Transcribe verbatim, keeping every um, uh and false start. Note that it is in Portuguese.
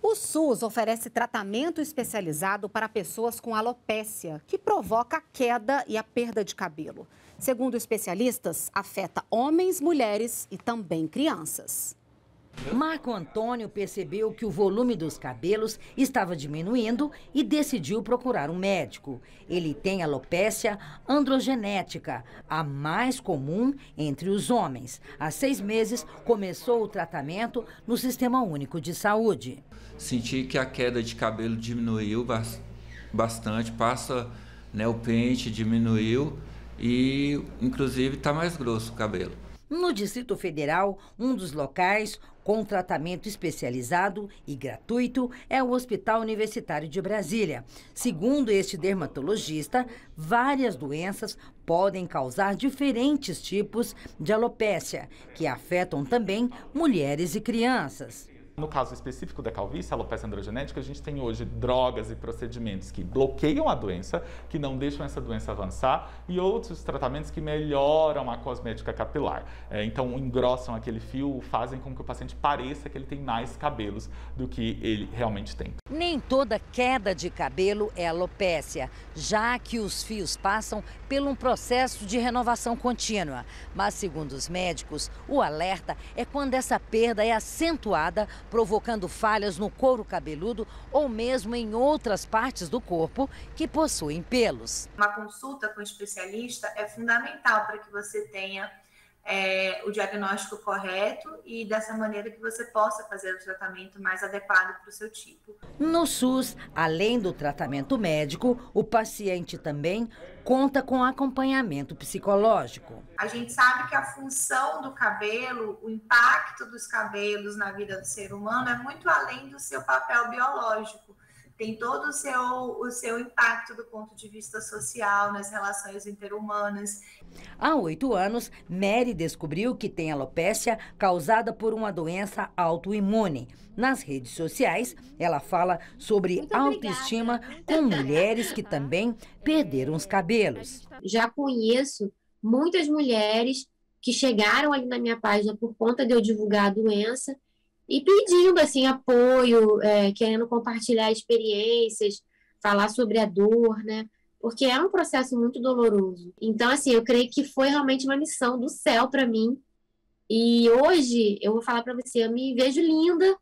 O SUS oferece tratamento especializado para pessoas com alopecia, que provoca a queda e a perda de cabelo. Segundo especialistas, afeta homens, mulheres e também crianças. Marco Antônio percebeu que o volume dos cabelos estava diminuindo e decidiu procurar um médico. Ele tem alopecia androgenética, a mais comum entre os homens. Há seis meses começou o tratamento no Sistema Único de Saúde. Senti que a queda de cabelo diminuiu bastante, passa, né, o pente diminuiu e inclusive está mais grosso o cabelo. No Distrito Federal, um dos locais com tratamento especializado e gratuito é o Hospital Universitário de Brasília. Segundo este dermatologista, várias doenças podem causar diferentes tipos de alopecia, que afetam também mulheres e crianças. No caso específico da calvície, a alopecia androgenética, a gente tem hoje drogas e procedimentos que bloqueiam a doença, que não deixam essa doença avançar, e outros tratamentos que melhoram a cosmética capilar. É, então, engrossam aquele fio, fazem com que o paciente pareça que ele tem mais cabelos do que ele realmente tem. Nem toda queda de cabelo é alopecia, já que os fios passam por um processo de renovação contínua. Mas, segundo os médicos, o alerta é quando essa perda é acentuada, provocando falhas no couro cabeludo ou mesmo em outras partes do corpo que possuem pelos. Uma consulta com um especialista é fundamental para que você tenha é, o diagnóstico correto e dessa maneira que você possa fazer o tratamento mais adequado para o seu tipo. No SUS, além do tratamento médico, o paciente também conta com acompanhamento psicológico. A gente sabe que a função do cabelo, o impacto dos cabelos na vida do ser humano é muito além do seu papel biológico. Tem todo o seu, o seu impacto do ponto de vista social, nas relações interhumanas. Há oito anos, Mary descobriu que tem alopecia causada por uma doença autoimune. Nas redes sociais, ela fala sobre autoestima com mulheres que também perderam os cabelos. Já conheço muitas mulheres que chegaram ali na minha página por conta de eu divulgar a doença, e pedindo assim, apoio, é, querendo compartilhar experiências, falar sobre a dor, né? Porque é um processo muito doloroso. Então, assim, eu creio que foi realmente uma missão do céu para mim. E hoje, eu vou falar para você, eu me vejo linda,